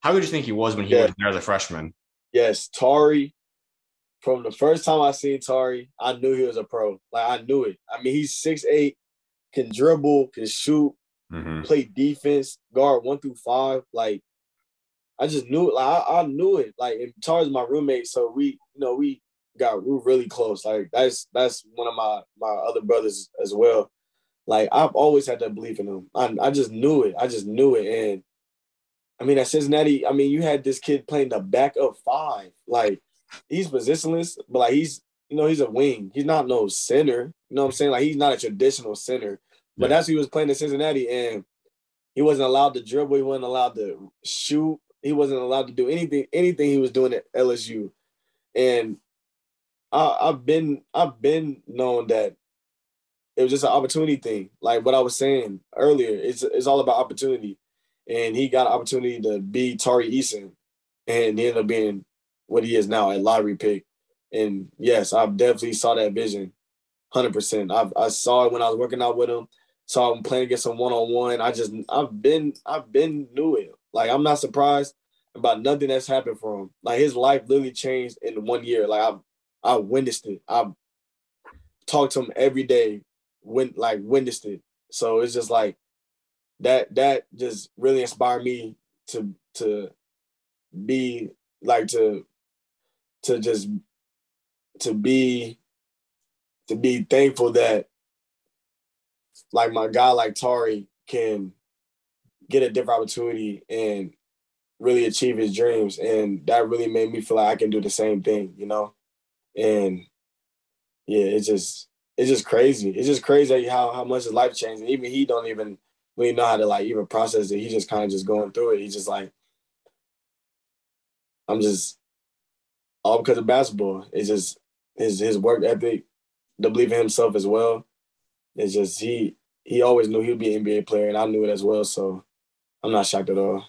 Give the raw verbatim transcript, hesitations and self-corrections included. How good do you think he was when he yeah. was there as a freshman? Yes, Tari. From the first time I seen Tari, I knew he was a pro. Like, I knew it. I mean, he's six eight, can dribble, can shoot, mm-hmm. play defense, guard one through five. Like, I just knew it. Like, I, I knew it. Like, and Tari's my roommate, so we, you know, we got we really close. Like, that's that's one of my, my other brothers as well. Like, I've always had that belief in him. I, I just knew it. I just knew it. And, I mean, at Cincinnati, I mean, you had this kid playing the backup five. Like, he's positionless, but, like, he's, you know, he's a wing. He's not no center. You know what I'm saying? Like, he's not a traditional center. But yeah. that's who he was playing in Cincinnati, and he wasn't allowed to dribble. He wasn't allowed to shoot. He wasn't allowed to do anything, anything he was doing at L S U. And I, I've been I've been known that it was just an opportunity thing. Like what I was saying earlier, it's it's all about opportunity. And he got an opportunity to be Tari Eason, and he ended up being what he is now, a lottery pick. And yes, I've definitely saw that vision, one hundred percent. I've, I saw it when I was working out with him, saw him playing against him one-on-one. I just, I've been, I've been knew it. Like, I'm not surprised about nothing that's happened for him. Like, his life literally changed in one year. Like, I've, I witnessed it. I've talked to him every day, when, like, witnessed it. So it's just like, that, that just really inspired me to, to be like, to, to just to be to be thankful that, like, my guy like Tari can get a different opportunity and really achieve his dreams. And that really made me feel like I can do the same thing, you know? And yeah, it's just it's just crazy. It's just crazy how how much his life changed. And even he don't even really know how to, like, even process it. He just kind of just going through it. He's just like, I'm just all because of basketball. It's just his his work ethic, the belief in himself as well. It's just he he always knew he'd be an N B A player, and I knew it as well. So I'm not shocked at all.